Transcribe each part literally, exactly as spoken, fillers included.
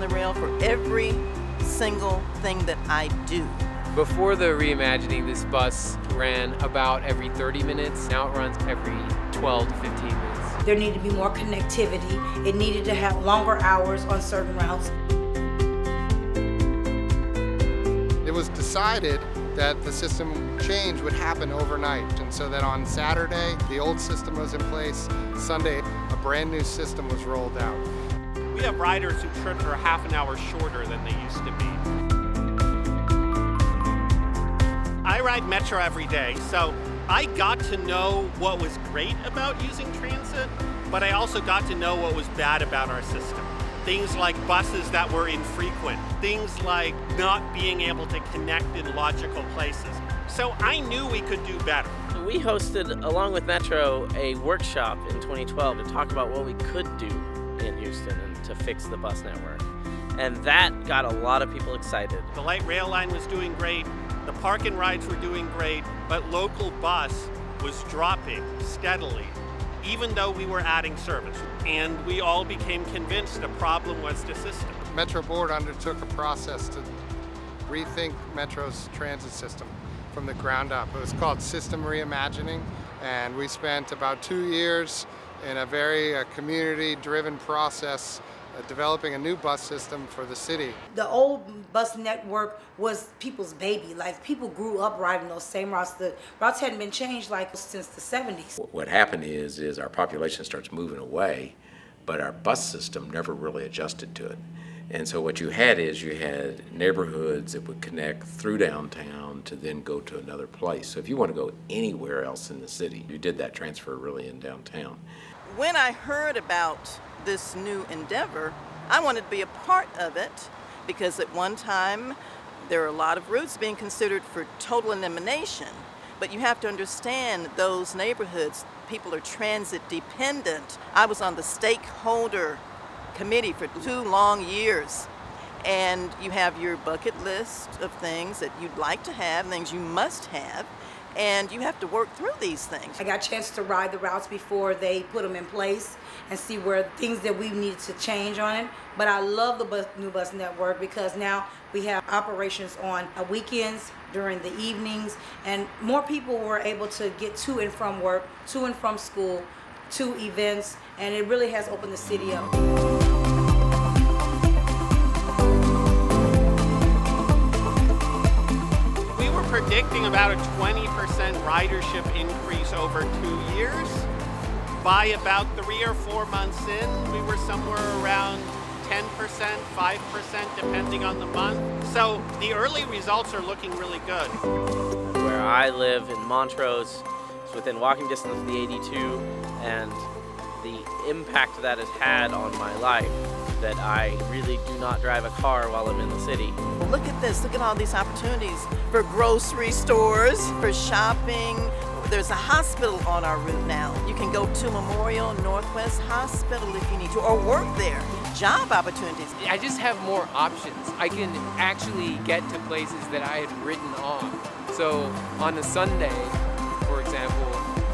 on the rail for every single thing that I do. Before the reimagining, this bus ran about every thirty minutes. Now it runs every twelve to fifteen minutes. There needed to be more connectivity. It needed to have longer hours on certain routes. It was decided that the system change would happen overnight, and so that on Saturday, the old system was in place. Sunday, a brand new system was rolled out. We have riders who trip for half an hour shorter than they used to be. I ride Metro every day, so I got to know what was great about using transit, but I also got to know what was bad about our system. Things like buses that were infrequent, things like not being able to connect in logical places. So I knew we could do better. We hosted, along with Metro, a workshop in twenty twelve to talk about what we could do in Houston and to fix the bus network. And that got a lot of people excited. The light rail line was doing great, the park and rides were doing great, but local bus was dropping steadily, even though we were adding service. And we all became convinced the problem was the system. Metro Board undertook a process to rethink Metro's transit system from the ground up. It was called System Reimagining, and we spent about two years in a very uh, community-driven process uh, developing a new bus system for the city. The old bus network was people's baby. Like, people grew up riding those same routes. The routes hadn't been changed like since the seventies. What happened is, is our population starts moving away, but our bus system never really adjusted to it. And so what you had is you had neighborhoods that would connect through downtown to then go to another place. So if you want to go anywhere else in the city, you did that transfer really in downtown. When I heard about this new endeavor, I wanted to be a part of it, because at one time there were a lot of routes being considered for total elimination. But you have to understand those neighborhoods, people are transit dependent. I was on the stakeholder committee for two long years, and you have your bucket list of things that you'd like to have, things you must have, and you have to work through these things. I got a chance to ride the routes before they put them in place and see where things that we needed to change on it. But I love the bus, new bus network, because now we have operations on weekends, during the evenings, and more people were able to get to and from work, to and from school, to events, and it really has opened the city up. Predicting about a twenty percent ridership increase over two years. By about three or four months in, we were somewhere around ten percent, five percent, depending on the month. So the early results are looking really good. Where I live in Montrose, it's within walking distance of the eighty-two, and the impact that has had on my life, that I really do not drive a car while I'm in the city. Look at this, look at all these opportunities for grocery stores, for shopping. There's a hospital on our route now. You can go to Memorial Northwest Hospital if you need to, or work there. Job opportunities. I just have more options. I can actually get to places that I had written off. So on a Sunday, for example,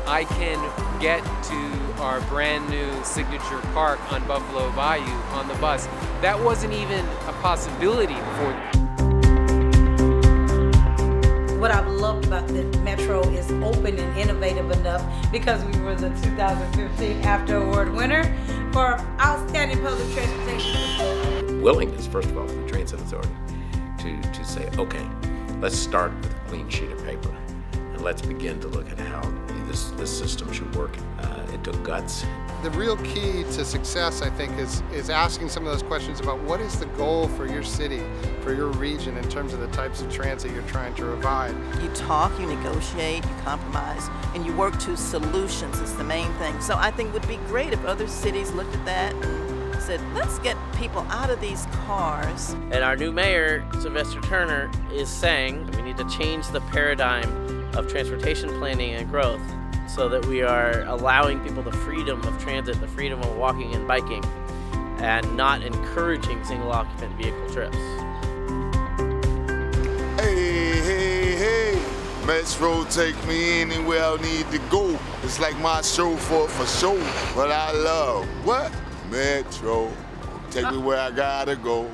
I can get to our brand new signature park on Buffalo Bayou on the bus. That wasn't even a possibility before. What I've loved about the Metro is open and innovative enough, because we were the two thousand fifteen After Award winner for Outstanding Public Transportation. Willingness, first of all, from the Transit Authority to, to say, okay, let's start with a clean sheet of paper. Let's begin to look at how this, this system should work. Uh, it took guts. The real key to success, I think, is, is asking some of those questions about what is the goal for your city, for your region, in terms of the types of transit you're trying to provide. You talk, you negotiate, you compromise, and you work to solutions is the main thing. So I think it would be great if other cities looked at that and said, let's get people out of these cars. And our new mayor, Sylvester Turner, is saying we need to change the paradigm of transportation planning and growth, so that we are allowing people the freedom of transit, the freedom of walking and biking, and not encouraging single occupant vehicle trips. Hey, hey, hey, Metro take me anywhere I need to go. It's like my chauffeur for show, but I love what? Metro. Take me where I gotta go.